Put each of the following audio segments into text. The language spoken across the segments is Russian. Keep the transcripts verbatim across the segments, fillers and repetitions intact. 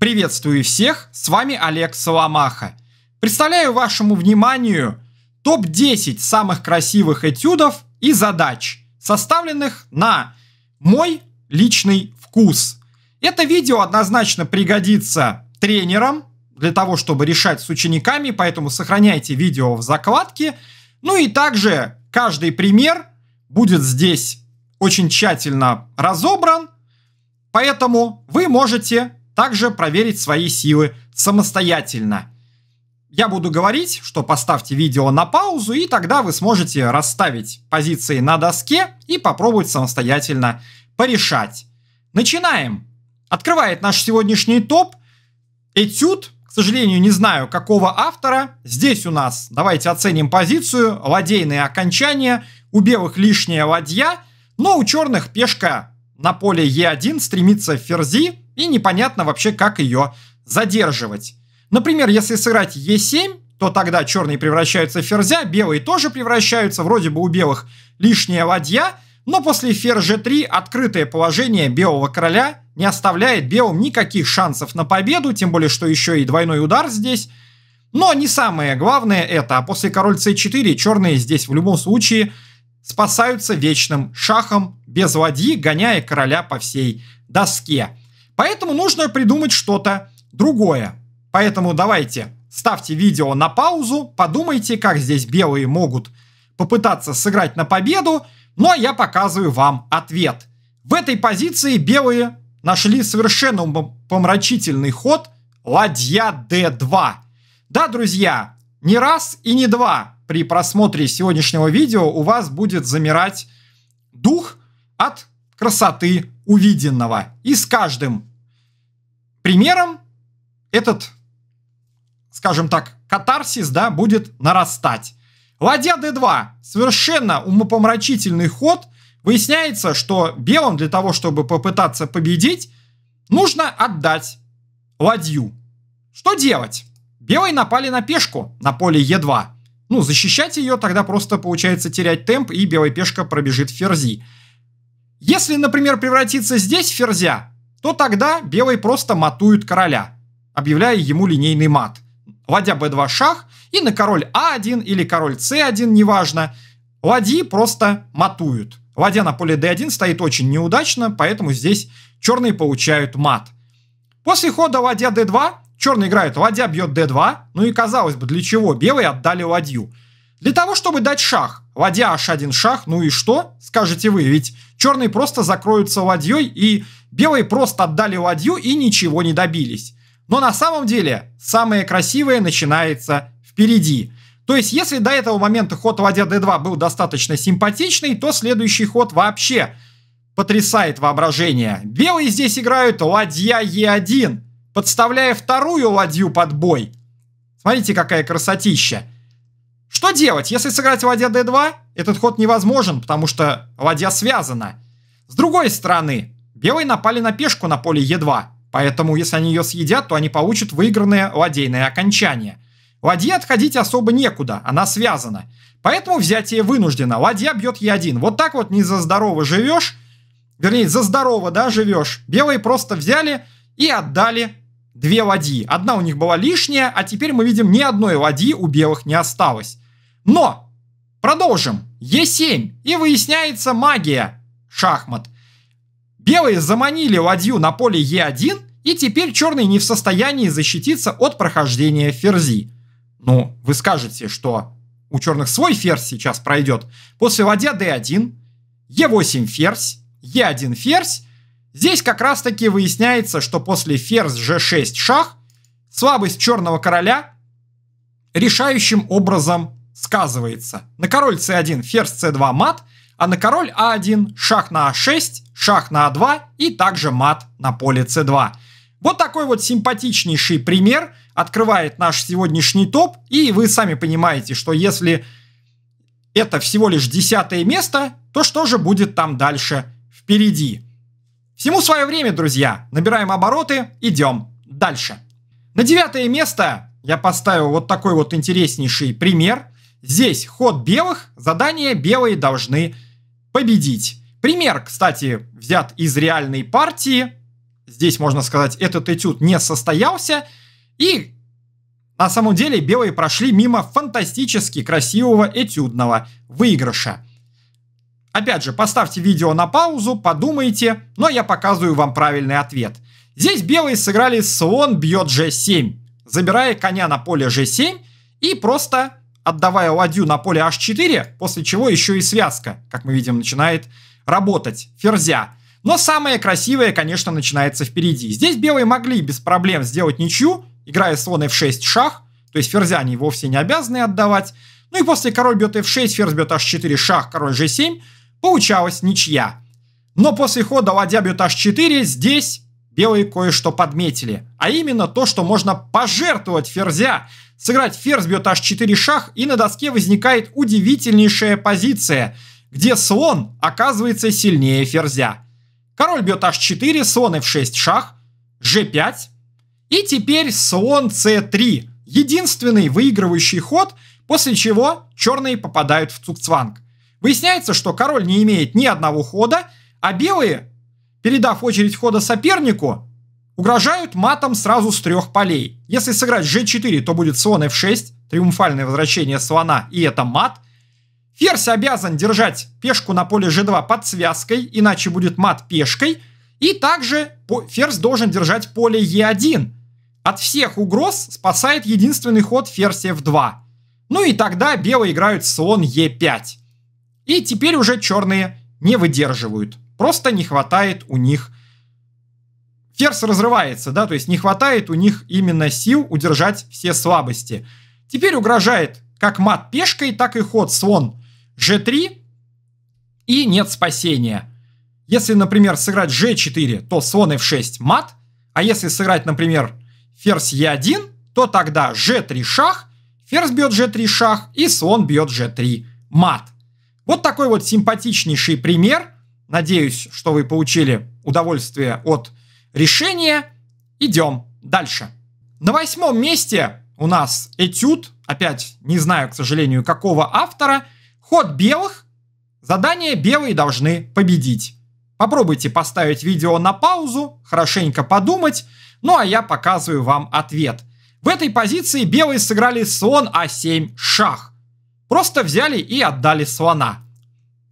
Приветствую всех, с вами Олег Соломаха. Представляю вашему вниманию топ десять самых красивых этюдов и задач, составленных на мой личный вкус. Это видео однозначно пригодится тренерам для того, чтобы решать с учениками, поэтому сохраняйте видео в закладке. Ну и также каждый пример будет здесь очень тщательно разобран, поэтому вы можете также проверить свои силы самостоятельно. Я буду говорить, что поставьте видео на паузу, и тогда вы сможете расставить позиции на доске и попробовать самостоятельно порешать. Начинаем. Открывает наш сегодняшний топ этюд. К сожалению, не знаю, какого автора. Здесь у нас, давайте оценим позицию, ладейные окончания. У белых лишняя ладья, но у черных пешка на поле е один стремится в ферзи, и непонятно вообще, как ее задерживать. Например, если сыграть е семь, то тогда черные превращаются в ферзя, белые тоже превращаются, вроде бы у белых лишняя ладья, но после ферзь же три открытое положение белого короля не оставляет белым никаких шансов на победу, тем более, что еще и двойной удар здесь. Но не самое главное это, а после король це четыре черные здесь в любом случае спасаются вечным шахом без ладьи, гоняя короля по всей доске. Поэтому нужно придумать что-то другое. Поэтому давайте ставьте видео на паузу, подумайте, как здесь белые могут попытаться сыграть на победу, ну а я показываю вам ответ. В этой позиции белые нашли совершенно помрачительный ход ладья дэ два. Да, друзья, не раз и не два при просмотре сегодняшнего видео у вас будет замирать дух от красоты увиденного. И с каждым примером этот, скажем так, катарсис, да, будет нарастать. Ладья дэ два. Совершенно умопомрачительный ход. Выясняется, что белым для того, чтобы попытаться победить, нужно отдать ладью. Что делать? Белые напали на пешку на поле е два. Ну, защищать ее тогда просто получается терять темп, и белая пешка пробежит в ферзи. Если, например, превратиться здесь в ферзя, то тогда белые просто матуют короля, объявляя ему линейный мат. Ладья бэ два шах, и на король а один или король це один, неважно, ладьи просто матуют. Ладья на поле дэ один стоит очень неудачно, поэтому здесь черные получают мат. После хода ладья дэ два черные играют ладья бьет дэ два, ну и казалось бы, для чего белые отдали ладью? Для того, чтобы дать шах. Ладья аш один шах, ну и что, скажете вы, ведь черные просто закроются ладьей, и белые просто отдали ладью и ничего не добились. Но на самом деле самое красивое начинается впереди. То есть, если до этого момента ход ладья дэ два был достаточно симпатичный, то следующий ход вообще потрясает воображение. Белые здесь играют ладья е один, подставляя вторую ладью под бой. Смотрите, какая красотища. Что делать? Если сыграть ладья дэ два, этот ход невозможен, потому что ладья связана. С другой стороны, белые напали на пешку на поле е два. Поэтому, если они ее съедят, то они получат выигранное ладейное окончание. Ладье отходить особо некуда, она связана. Поэтому взятие вынуждено. Ладья бьет е один. Вот так вот не за здорово живешь, вернее, за здорово, да, живешь. Белые просто взяли и отдали две ладьи. Одна у них была лишняя, а теперь мы видим, ни одной ладьи у белых не осталось. Но продолжим. е семь. И выясняется магия шахмат. Белые заманили ладью на поле е один, и теперь черные не в состоянии защититься от прохождения ферзи. Ну, вы скажете, что у черных свой ферзь сейчас пройдет. После ладья дэ один, е восемь ферзь, е один ферзь. Здесь как раз-таки выясняется, что после ферзь же шесть шах слабость черного короля решающим образом сказывается. На король це один, ферзь це два мат, а на король а один шах на а шесть, шах на а два и также мат на поле це два. Вот такой вот симпатичнейший пример открывает наш сегодняшний топ. И вы сами понимаете, что если это всего лишь десятое место, то что же будет там дальше впереди? Всему свое время, друзья. Набираем обороты, идем дальше. На девятое место я поставил вот такой вот интереснейший пример. Здесь ход белых, задание белые должны победить. Пример, кстати, взят из реальной партии. здесь, можно сказать, этот этюд не состоялся. И на самом деле белые прошли мимо фантастически красивого этюдного выигрыша. Опять же, поставьте видео на паузу, подумайте, но я показываю вам правильный ответ. Здесь белые сыграли слон бьет же семь, забирая коня на поле же семь и просто отдавая ладью на поле аш четыре, после чего еще и связка, как мы видим, начинает работать, ферзя. Но самое красивое, конечно, начинается впереди. Здесь белые могли без проблем сделать ничью, играя слон эф шесть шах, то есть ферзя они вовсе не обязаны отдавать. Ну и после король бьет эф шесть, ферзь бьет аш четыре, шах, король же семь, получалась ничья. Но после хода ладья бьет аш четыре здесь белые кое-что подметили, а именно то, что можно пожертвовать ферзя, сыграть ферзь бьет аш четыре шах, и на доске возникает удивительнейшая позиция, где слон оказывается сильнее ферзя. Король бьет аш четыре, слон эф шесть шах, же пять, и теперь слон це три, единственный выигрывающий ход, после чего черные попадают в цугцванг. Выясняется, что король не имеет ни одного хода, а белые, передав очередь хода сопернику, угрожают матом сразу с трех полей. Если сыграть же четыре, то будет слон эф шесть, триумфальное возвращение слона, и это мат. Ферзь обязан держать пешку на поле же два под связкой, иначе будет мат пешкой. И также ферзь должен держать поле е один. От всех угроз спасает единственный ход ферзь эф два. Ну и тогда белые играют слон е пять. И теперь уже черные не выдерживают. Просто не хватает у них, ферзь разрывается, да, то есть не хватает у них именно сил удержать все слабости. Теперь угрожает как мат пешкой, так и ход слон же три, и нет спасения. Если, например, сыграть же четыре, то слон эф шесть мат, а если сыграть, например, ферзь е один, то тогда же три шах, ферзь бьет же три шах и слон бьет же три мат. Вот такой вот симпатичнейший пример. Надеюсь, что вы получили удовольствие от решения. Идем дальше. На восьмом месте у нас этюд. Опять не знаю, к сожалению, какого автора. Ход белых. Задание белые должны победить. Попробуйте поставить видео на паузу, хорошенько подумать. Ну а я показываю вам ответ. В этой позиции белые сыграли слон а семь шах. Просто взяли и отдали слона.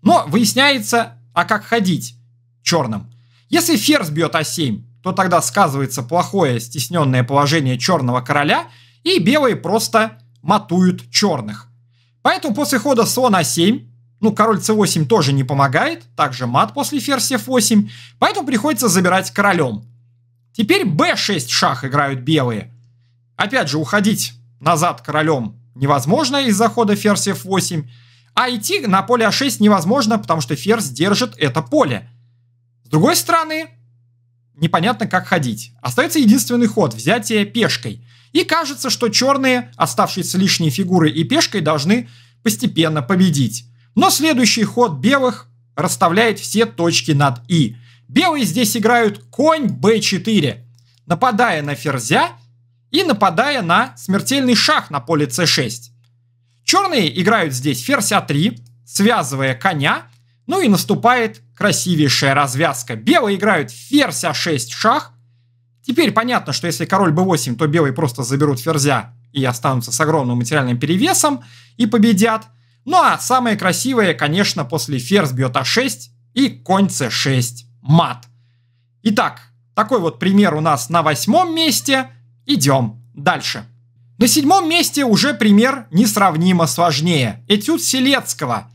Но выясняется... А как ходить черным? Если ферзь бьет а семь, то тогда сказывается плохое стесненное положение черного короля, и белые просто матуют черных. Поэтому после хода слон а семь, ну король це восемь тоже не помогает, также мат после ферзь эф восемь, поэтому приходится забирать королем. Теперь бэ шесть шах играют белые. Опять же, уходить назад королем невозможно из-за хода ферзь эф восемь, а идти на поле а шесть невозможно, потому что ферзь держит это поле. С другой стороны, непонятно, как ходить. Остается единственный ход – взятие пешкой. И кажется, что черные, оставшиеся лишние фигуры и пешкой, должны постепенно победить. Но следующий ход белых расставляет все точки над «и». Белые здесь играют конь бэ четыре, нападая на ферзя и нападая на смертельный шах на поле це шесть. Черные играют здесь ферзь а три, связывая коня, ну и наступает красивейшая развязка. Белые играют ферзь а шесть шах. Теперь понятно, что если король бэ восемь, то белые просто заберут ферзя и останутся с огромным материальным перевесом и победят. Ну а самое красивое, конечно, после ферзь бьет а шесть и конь це шесть мат. Итак, такой вот пример у нас на восьмом месте. Идем дальше. На седьмом месте уже пример несравнимо сложнее. Этюд Селецкого.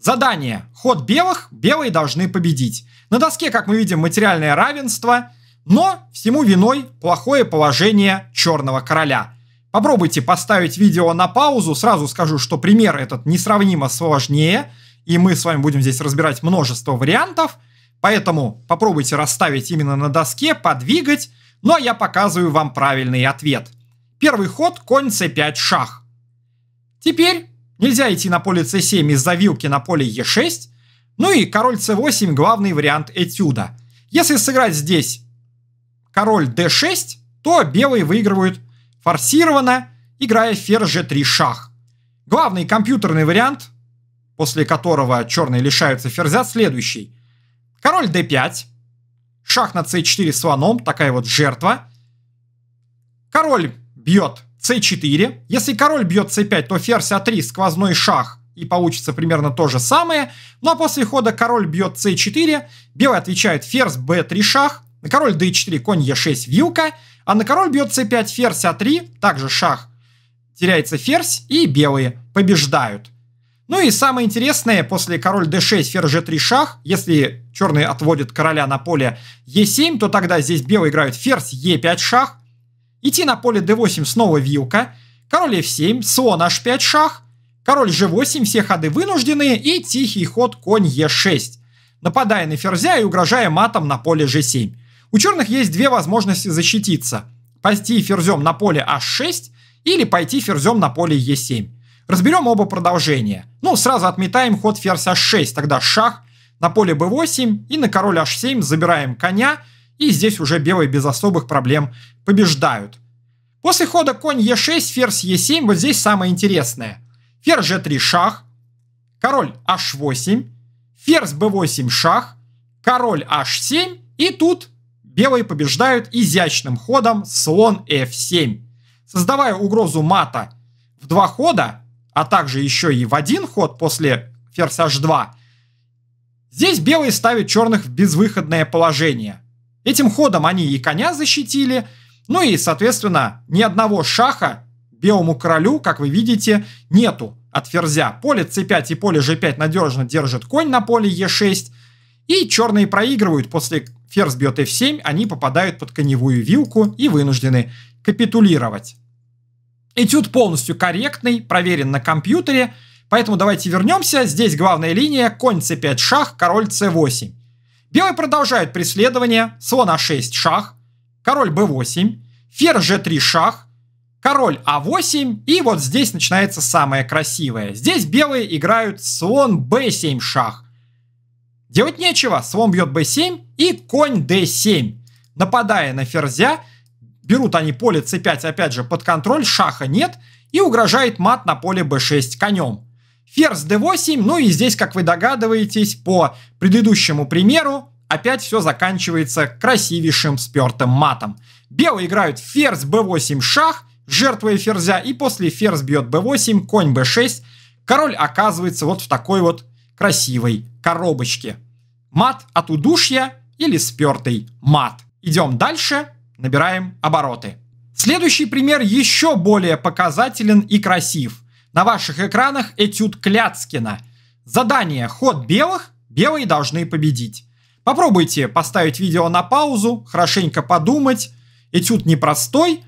Задание. Ход белых. Белые должны победить. На доске, как мы видим, материальное равенство, но всему виной плохое положение черного короля. Попробуйте поставить видео на паузу. Сразу скажу, что пример этот несравнимо сложнее, и мы с вами будем здесь разбирать множество вариантов. Поэтому попробуйте расставить именно на доске, подвигать. Но я показываю вам правильный ответ. Первый ход – конь це пять шах. Теперь нельзя идти на поле це семь из-за вилки на поле е шесть. Ну и король це восемь – главный вариант этюда. Если сыграть здесь король дэ шесть, то белые выигрывают форсированно, играя ферзь же три шах. Главный компьютерный вариант, после которого черные лишаются ферзя, следующий. Король дэ пять, Шах на цэ четыре слоном, такая вот жертва. Король бьет цэ четыре. Если король бьет цэ пять, то ферзь а три, сквозной шах, и получится примерно то же самое. Ну а после хода король бьет цэ четыре, белый отвечает ферзь бэ три шах, на король дэ четыре, конь е шесть вилка, а на король бьет цэ пять, ферзь а три, также шах, теряется ферзь, и белые побеждают. Ну и самое интересное, после король дэ шесть, ферзь же три шах, если черные отводят короля на поле е семь, то тогда здесь белые играют ферзь е пять шах, идти на поле дэ восемь снова вилка, король эф семь, слон аш пять шах, король же восемь, все ходы вынужденные и тихий ход конь е шесть, нападая на ферзя и угрожая матом на поле же семь. У черных есть две возможности защититься: пойти ферзем на поле аш шесть или пойти ферзем на поле е семь. Разберем оба продолжения. Ну, сразу отметаем ход ферзь аш шесть, тогда шах на поле бэ восемь и на король аш семь забираем коня, и здесь уже белые без особых проблем побеждают. После хода конь е шесть, ферзь е семь, вот здесь самое интересное. Ферзь же три шах, король аш восемь, ферзь бэ восемь шах, король аш семь, и тут белые побеждают изящным ходом слон эф семь. Создавая угрозу мата в два хода, а также еще и в один ход после ферзь аш два, здесь белые ставят черных в безвыходное положение. Этим ходом они и коня защитили, ну и, соответственно, ни одного шаха белому королю, как вы видите, нету от ферзя. Поле цэ пять и поле же пять надежно держит конь на поле е шесть. И черные проигрывают. После ферзь бьет эф семь они попадают под коневую вилку и вынуждены капитулировать. Этюд полностью корректный, проверен на компьютере. Поэтому давайте вернемся. Здесь главная линия: конь цэ пять шах, король цэ восемь. Белые продолжают преследование. Слон а шесть шах, король бэ восемь, ферзь же три шах, король а восемь, и вот здесь начинается самое красивое. Здесь белые играют слон бэ семь шах. Делать нечего, слон бьет бэ семь и конь дэ семь. Нападая на ферзя, берут они поле цэ пять, опять же, под контроль, шаха нет, и угрожает мат на поле бэ шесть конем. Ферзь дэ восемь, ну и здесь, как вы догадываетесь, по предыдущему примеру, опять все заканчивается красивейшим спертым матом. Белые играют ферзь бэ восемь шах, жертвой ферзя, и после ферзь бьет бэ восемь, конь бэ шесть, король оказывается вот в такой вот красивой коробочке. Мат от удушья или спертый мат. Идем дальше, набираем обороты. Следующий пример еще более показателен и красив. На ваших экранах этюд Кляцкина. Задание «Ход белых», белые должны победить. Попробуйте поставить видео на паузу, хорошенько подумать. Этюд непростой.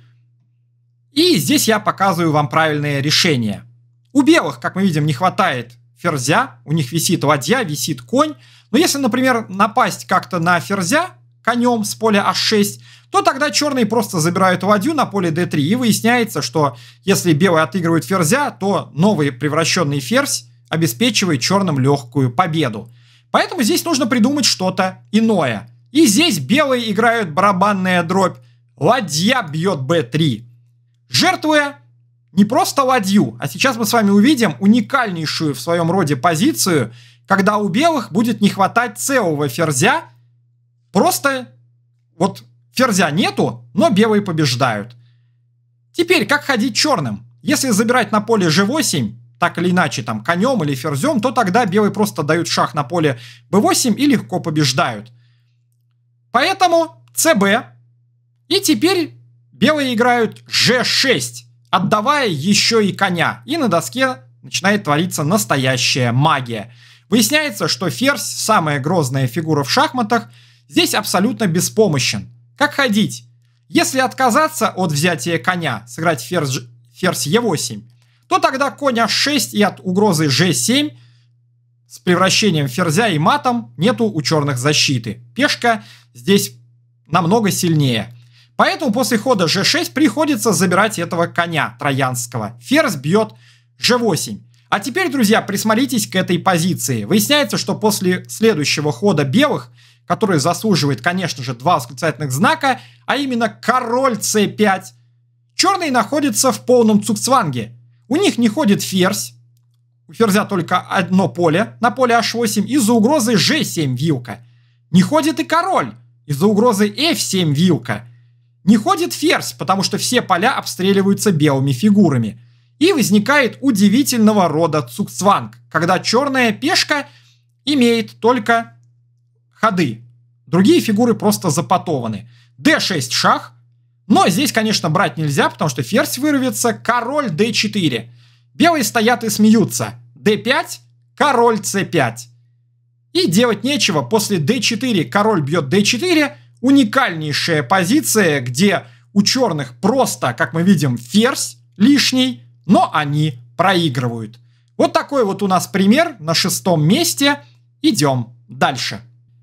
И здесь я показываю вам правильное решение. У белых, как мы видим, не хватает ферзя, у них висит ладья, висит конь. Но если, например, напасть как-то на ферзя конем с поля аш шесть, то тогда черные просто забирают ладью на поле дэ три. И выясняется, что если белые отыгрывают ферзя, то новый превращенный ферзь обеспечивает черным легкую победу. Поэтому здесь нужно придумать что-то иное. И здесь белые играют барабанная дробь. Ладья бьет бэ три. Жертвуя не просто ладью, а сейчас мы с вами увидим уникальнейшую в своем роде позицию, когда у белых будет не хватать целого ферзя. Просто вот ферзя нету, но белые побеждают. Теперь как ходить черным? Если забирать на поле же восемь, так или иначе, там конем или ферзем, то тогда белые просто дают шах на поле бэ восемь и легко побеждают. Поэтому цэ бэ. И теперь белые играют же шесть, отдавая еще и коня. И на доске начинает твориться настоящая магия. Выясняется, что ферзь, самая грозная фигура в шахматах, здесь абсолютно беспомощен. Как ходить? Если отказаться от взятия коня, сыграть ферзь, ферзь е восемь, то тогда конь аш шесть и от угрозы же семь с превращением ферзя и матом нету у черных защиты. Пешка здесь намного сильнее. Поэтому после хода же шесть приходится забирать этого коня троянского. Ферзь бьет же восемь. А теперь, друзья, присмотритесь к этой позиции. Выясняется, что после следующего хода белых, который заслуживает, конечно же, два восклицательных знака, а именно король цэ пять, черные находятся в полном цугцванге. У них не ходит ферзь. У ферзя только одно поле на поле аш восемь из-за угрозы же семь вилка. Не ходит и король. Из-за угрозы эф семь вилка не ходит ферзь, потому что все поля обстреливаются белыми фигурами. И возникает удивительного рода цугцванг, когда черная пешка имеет только ходы. Другие фигуры просто запотованы. дэ шесть шах. Но здесь, конечно, брать нельзя, потому что ферзь вырвется. Король дэ четыре. Белые стоят и смеются. дэ пять, король цэ пять. И делать нечего. После дэ четыре король бьет дэ четыре. Уникальнейшая позиция, где у черных просто, как мы видим, ферзь лишний, но они проигрывают. Вот такой вот у нас пример на шестом месте. Идем дальше.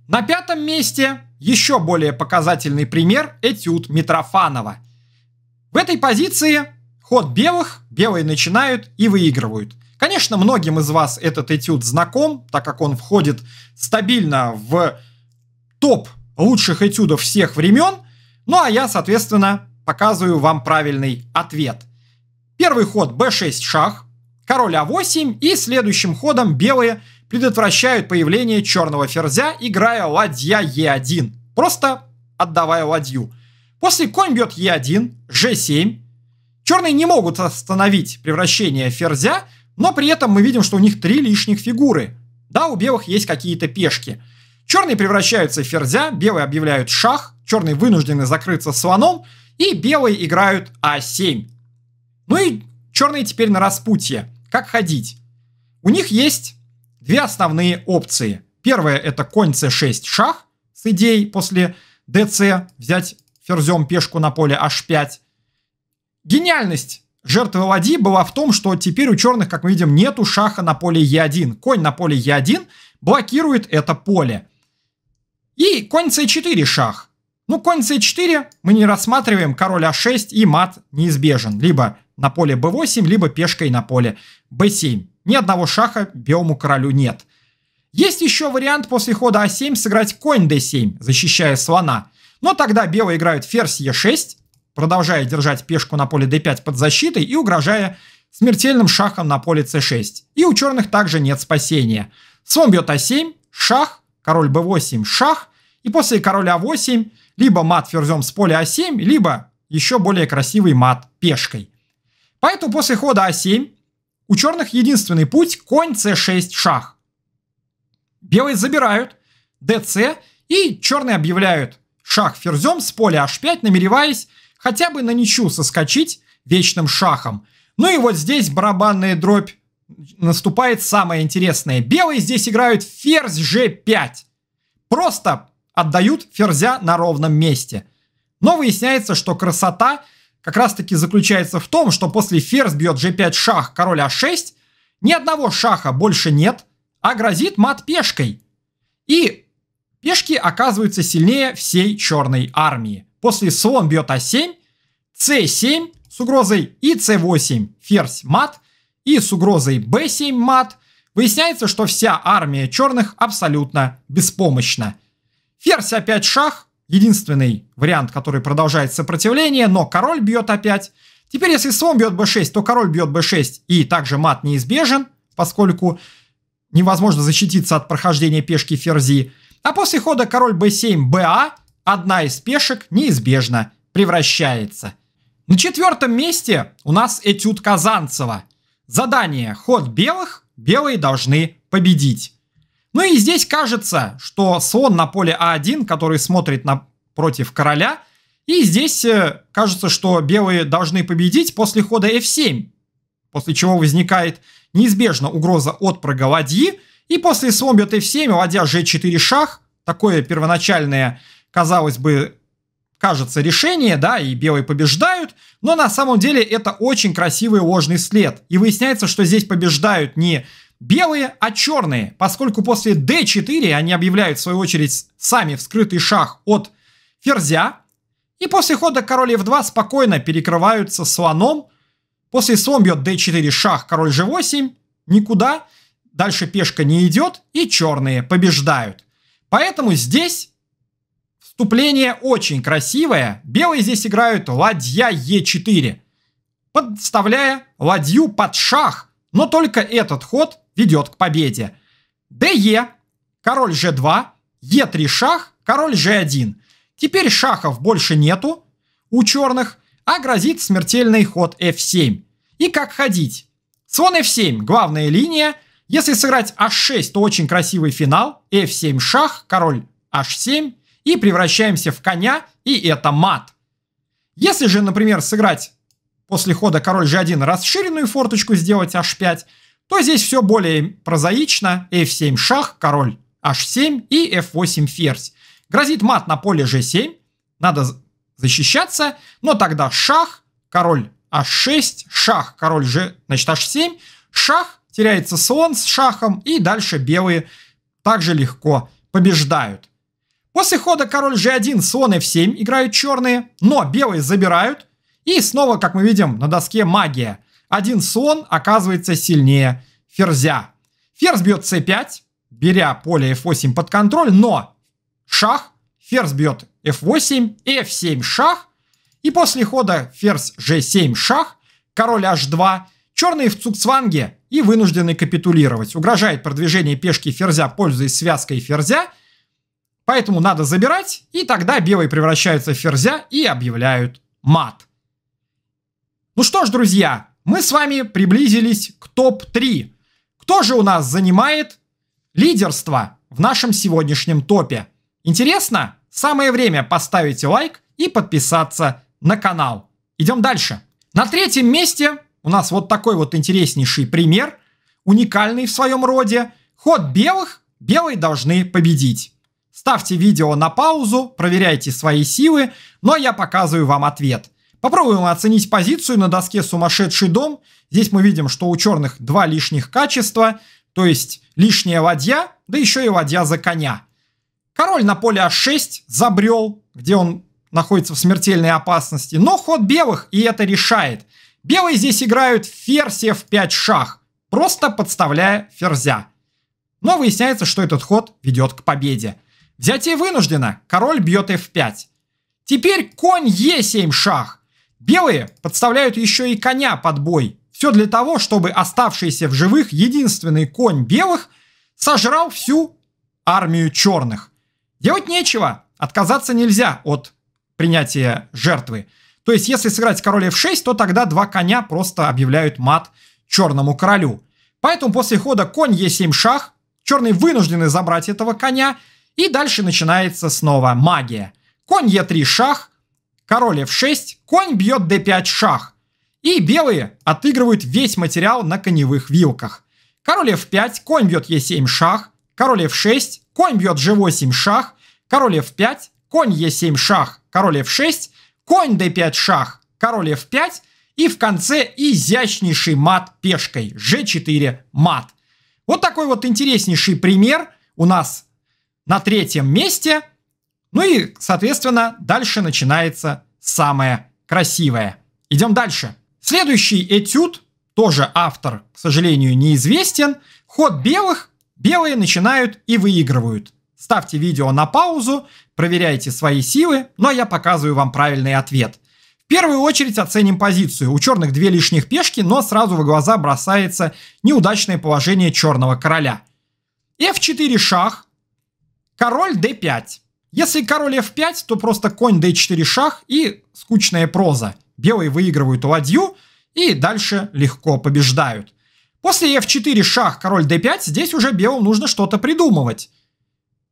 На пятом месте еще более показательный пример — этюд Митрофанова. В этой позиции ход белых, белые начинают и выигрывают. Конечно, многим из вас этот этюд знаком, так как он входит стабильно в топ лучших этюдов всех времен. Ну а я, соответственно, показываю вам правильный ответ. Первый ход — бэ шесть шах, король а восемь, и следующим ходом белые предотвращают появление черного ферзя, играя ладья е один, просто отдавая ладью. После конь бьет е один, же семь. Черные не могут остановить превращение ферзя, но при этом мы видим, что у них три лишних фигуры. Да, у белых есть какие-то пешки. Черные превращаются в ферзя, белые объявляют шах, черные вынуждены закрыться слоном, и белые играют а семь. Ну и черные теперь на распутье. Как ходить? У них есть две основные опции. Первая — это конь це шесть шах с идеей после dc взять ферзем пешку на поле аш пять. Гениальность жертвы ладьи была в том, что теперь у черных, как мы видим, нету шаха на поле е один. Конь на поле е один блокирует это поле. И конь це четыре шах. Ну, конь це четыре мы не рассматриваем, король а шесть и мат неизбежен. Либо на поле бэ восемь, либо пешкой на поле бэ семь. Ни одного шаха белому королю нет. Есть еще вариант после хода а семь сыграть конь дэ семь, защищая слона. Но тогда белые играют ферзь е шесть, продолжая держать пешку на поле дэ пять под защитой и угрожая смертельным шахом на поле це шесть. И у черных также нет спасения. Слон бьет а семь, шах, король бэ восемь, шах. И после короля а восемь либо мат ферзем с поля а семь, либо еще более красивый мат пешкой. Поэтому после хода а семь у черных единственный путь — конь це шесть шах. Белые забирают dc, и черные объявляют шах ферзем с поля аш пять, намереваясь хотя бы на ничью соскочить вечным шахом. Ну и вот здесь барабанная дробь, наступает самое интересное. Белые здесь играют ферзь же пять. Просто отдают ферзя на ровном месте. Но выясняется, что красота как раз таки заключается в том, что после ферзь бьет же пять шах, король а шесть, ни одного шаха больше нет, а грозит мат пешкой. И пешки оказываются сильнее всей черной армии. После слон бьет а семь, це семь с угрозой и це восемь ферзь мат, и с угрозой бэ семь мат. Выясняется, что вся армия черных абсолютно беспомощна. Ферзь а пять шах, единственный вариант, который продолжает сопротивление, но король бьет а пять. Теперь, если слон бьет бэ шесть, то король бьет бэ шесть, и также мат неизбежен, поскольку невозможно защититься от прохождения пешки ферзи. А после хода король бэ семь, ба, одна из пешек неизбежно превращается. На четвертом месте у нас этюд Казанцева. Задание «Ход белых, белые должны победить». Ну и здесь кажется, что слон на поле а один, который смотрит на... против короля, и здесь кажется, что белые должны победить после хода эф семь, после чего возникает неизбежно угроза отпрыга ладьи, и после слон бьет эф семь, ладья же четыре шах, такое первоначальное, казалось бы, кажется решение, да, и белые побеждают, но на самом деле это очень красивый ложный след, и выясняется, что здесь побеждают не белые, а черные, поскольку после дэ четыре они объявляют в свою очередь сами вскрытый шах от ферзя, и после хода король эф два спокойно перекрываются слоном, после слон бьет дэ четыре шах, король же восемь, никуда, дальше пешка не идет, и черные побеждают. Поэтому здесь вступление очень красивое, белые здесь играют ладья е четыре, подставляя ладью под шах. Но только этот ход ведет к победе. ДЕ, король же два, е три шах, король же один. Теперь шахов больше нету у черных, а грозит смертельный ход эф семь. И как ходить? Слон эф семь, главная линия. Если сыграть аш шесть, то очень красивый финал. эф семь шах, король аш семь. И превращаемся в коня, и это мат. Если же, например, сыграть после хода король же один расширенную форточку, сделать аш пять, то здесь все более прозаично. эф семь шах, король аш семь и эф восемь ферзь. Грозит мат на поле же семь. Надо защищаться, но тогда шах, король аш шесть, шах, король же, значит, аш семь, шах, теряется слон с шахом, и дальше белые также легко побеждают. После хода король же один, слон эф семь играют черные, но белые забирают. И снова, как мы видим, на доске магия. Один слон оказывается сильнее ферзя. Ферзь бьет це пять, беря поле эф восемь под контроль, но шах, ферзь бьет эф восемь, эф семь шах. И после хода ферзь же семь шах, король аш два. Черные в цугцванге и вынуждены капитулировать. Угрожает продвижение пешки ферзя, пользуясь связкой ферзя. Поэтому надо забирать, и тогда белые превращаются в ферзя и объявляют мат. Ну что ж, друзья, мы с вами приблизились к топ три. Кто же у нас занимает лидерство в нашем сегодняшнем топе? Интересно? Самое время поставить лайк и подписаться на канал. Идем дальше. На третьем месте у нас вот такой вот интереснейший пример, уникальный в своем роде. Ход белых, белые должны победить. Ставьте видео на паузу, проверяйте свои силы, но я показываю вам ответ. Попробуем оценить позицию на доске «Сумасшедший дом». Здесь мы видим, что у черных два лишних качества, то есть лишняя ладья, да еще и ладья за коня. Король на поле аш шесть забрел, где он находится в смертельной опасности, но ход белых и это решает. Белые здесь играют ферзь эф пять шах, просто подставляя ферзя. Но выясняется, что этот ход ведет к победе. Взятие вынуждено. Король бьет эф пять. Теперь конь е семь шах. Белые подставляют еще и коня под бой. Все для того, чтобы оставшийся в живых единственный конь белых сожрал всю армию черных. Делать нечего. Отказаться нельзя от принятия жертвы. То есть, если сыграть король эф шесть, то тогда два коня просто объявляют мат черному королю. Поэтому после хода конь е семь шах черные вынуждены забрать этого коня. И дальше начинается снова магия. Конь е три шах, король эф шесть, конь бьет дэ пять шах. И белые отыгрывают весь материал на коневых вилках. Король эф пять, конь бьет е семь шах, король эф шесть, конь бьет же восемь шах, король эф пять, конь е семь шах, король эф шесть, конь дэ пять шах, король эф пять. И в конце изящнейший мат пешкой, же четыре мат. Вот такой вот интереснейший пример у нас на третьем месте. Ну и, соответственно, дальше начинается самое красивое. Идем дальше. Следующий этюд, тоже автор, к сожалению, неизвестен. Ход белых. Белые начинают и выигрывают. Ставьте видео на паузу, проверяйте свои силы, но я показываю вам правильный ответ. В первую очередь оценим позицию. У черных две лишних пешки, но сразу в глаза бросается неудачное положение черного короля. эф четыре шах. Король дэ пять. Если король эф пять, то просто конь дэ четыре шах и скучная проза. Белые выигрывают ладью и дальше легко побеждают. После эф четыре шах, король дэ пять, здесь уже белым нужно что-то придумывать.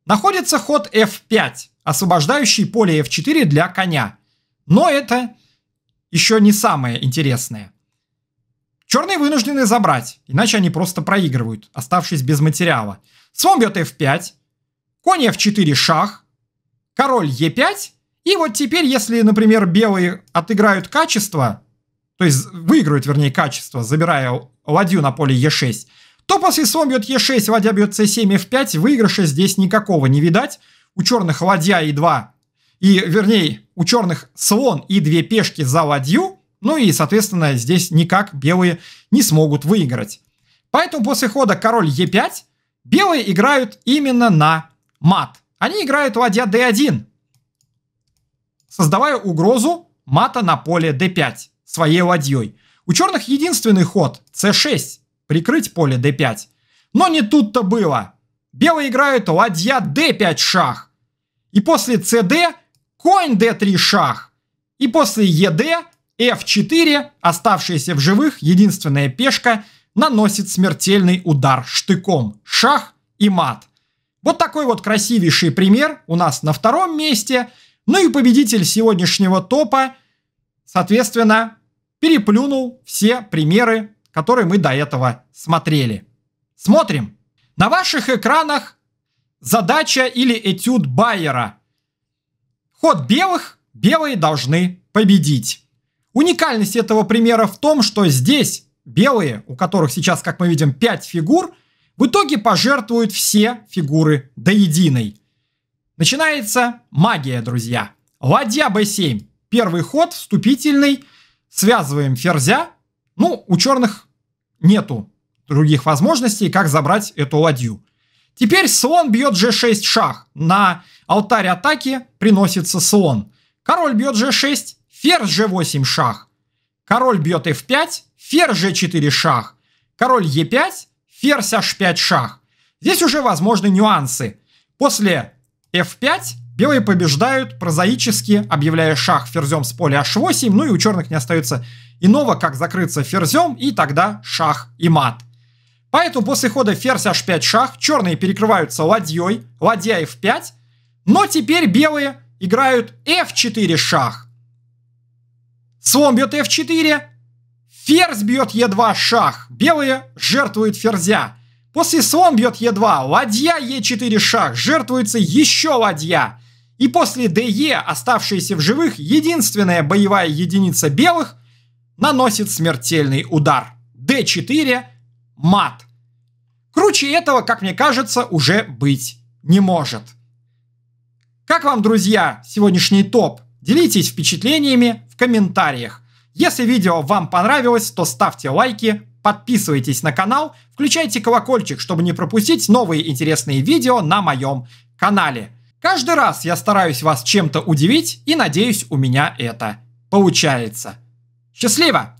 Находится ход эф пять, освобождающий поле эф четыре для коня. Но это еще не самое интересное. Черные вынуждены забрать, иначе они просто проигрывают, оставшись без материала. Слон бьет эф пять. Конь эф четыре шах, король е пять. И вот теперь, если, например, белые отыграют качество, то есть выиграют, вернее, качество, забирая ладью на поле е шесть, то после слон бьет е шесть, ладья бьет це семь, эф пять, выигрыша здесь никакого не видать. У черных ладья и два, и, вернее, у черных слон и две пешки за ладью, ну и, соответственно, здесь никак белые не смогут выиграть. Поэтому после хода король е пять белые играют именно на мат. Они играют ладья дэ один, создавая угрозу мата на поле дэ пять своей ладьей. У черных единственный ход це шесть, прикрыть поле дэ пять. Но не тут-то было. Белые играют ладья дэ пять шах. И после cd конь дэ три шах. И после е дэ эф четыре, оставшаяся в живых единственная пешка, наносит смертельный удар штыком. Шах и мат. Вот такой вот красивейший пример у нас на втором месте. Ну и победитель сегодняшнего топа, соответственно, переплюнул все примеры, которые мы до этого смотрели. Смотрим. На ваших экранах задача или этюд Байера. Ход белых, белые должны победить. Уникальность этого примера в том, что здесь белые, у которых сейчас, как мы видим, пять фигур, в итоге пожертвуют все фигуры до единой. Начинается магия, друзья. Ладья бэ семь. Первый ход, вступительный. Связываем ферзя. Ну, у черных нету других возможностей, как забрать эту ладью. Теперь слон бьет же шесть шах. На алтарь атаки приносится слон. Король бьет же шесть. Ферзь же восемь шах. Король бьет эф пять. Ферзь же четыре шах. Король е пять. Ферзь аш пять шах. Здесь уже возможны нюансы. После эф пять белые побеждают прозаически, объявляя шах ферзем с поля аш восемь. Ну и у черных не остается иного, как закрыться ферзем, и тогда шах и мат. Поэтому после хода ферзь аш пять шах черные перекрываются ладьей, ладья эф пять. Но теперь белые играют эф четыре шах. Слон бьет эф четыре. Ферзь бьет е два шах. Белые жертвуют ферзя. После слон бьет е два, ладья е четыре шах, жертвуется еще ладья. И после де е, оставшаяся в живых, единственная боевая единица белых, наносит смертельный удар. дэ четыре, мат. Круче этого, как мне кажется, уже быть не может. Как вам, друзья, сегодняшний топ? Делитесь впечатлениями в комментариях. Если видео вам понравилось, то ставьте лайки, подписывайтесь на канал, включайте колокольчик, чтобы не пропустить новые интересные видео на моем канале. Каждый раз я стараюсь вас чем-то удивить и надеюсь, у меня это получается. Счастливо!